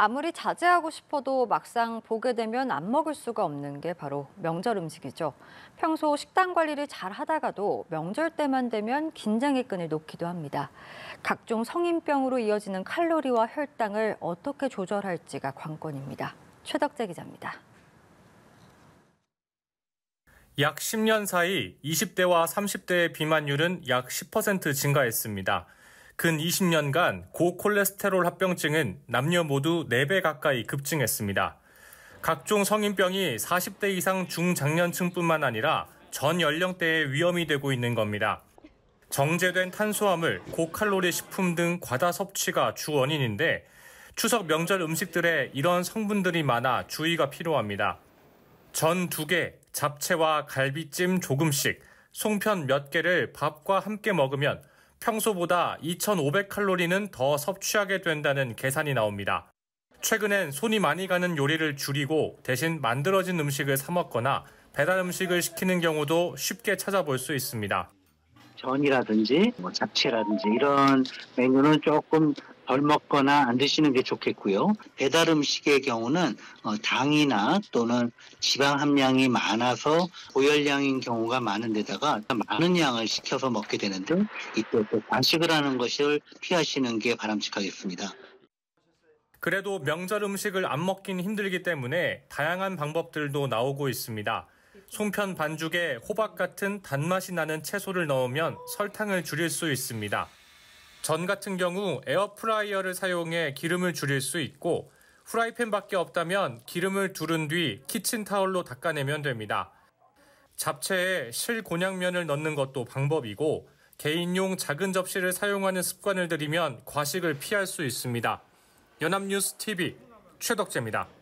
아무리 자제하고 싶어도 막상 보게 되면 안 먹을 수가 없는 게 바로 명절 음식이죠. 평소 식단 관리를 잘 하다가도 명절 때만 되면 긴장의 끈을 놓기도 합니다. 각종 성인병으로 이어지는 칼로리와 혈당을 어떻게 조절할지가 관건입니다. 최덕재 기자입니다. 약 10년 사이 20대와 30대의 비만율은 약 10% 증가했습니다. 근 20년간 고콜레스테롤 합병증은 남녀 모두 4배 가까이 급증했습니다. 각종 성인병이 40대 이상 중장년층뿐만 아니라 전 연령대의 위험이 되고 있는 겁니다. 정제된 탄수화물, 고칼로리 식품 등 과다 섭취가 주 원인인데 추석 명절 음식들에 이런 성분들이 많아 주의가 필요합니다. 전 2개, 잡채와 갈비찜 조금씩, 송편 몇 개를 밥과 함께 먹으면 평소보다 2,500칼로리는 더 섭취하게 된다는 계산이 나옵니다. 최근엔 손이 많이 가는 요리를 줄이고 대신 만들어진 음식을 사 먹거나 배달 음식을 시키는 경우도 쉽게 찾아볼 수 있습니다. 전이라든지 잡채라든지 이런 메뉴는 조금 덜 먹거나 안 드시는 게 좋겠고요. 배달 음식의 경우는 당이나 또는 지방 함량이 많아서 고열량인 경우가 많은데다가 많은 양을 시켜서 먹게 되는데 이때 또 과식을 하는 것을 피하시는 게 바람직하겠습니다. 그래도 명절 음식을 안 먹긴 힘들기 때문에 다양한 방법들도 나오고 있습니다. 송편 반죽에 호박 같은 단맛이 나는 채소를 넣으면 설탕을 줄일 수 있습니다. 전 같은 경우 에어프라이어를 사용해 기름을 줄일 수 있고 후라이팬밖에 없다면 기름을 두른 뒤 키친타올로 닦아내면 됩니다. 잡채에 실곤약면을 넣는 것도 방법이고 개인용 작은 접시를 사용하는 습관을 들이면 과식을 피할 수 있습니다. 연합뉴스TV 최덕재입니다.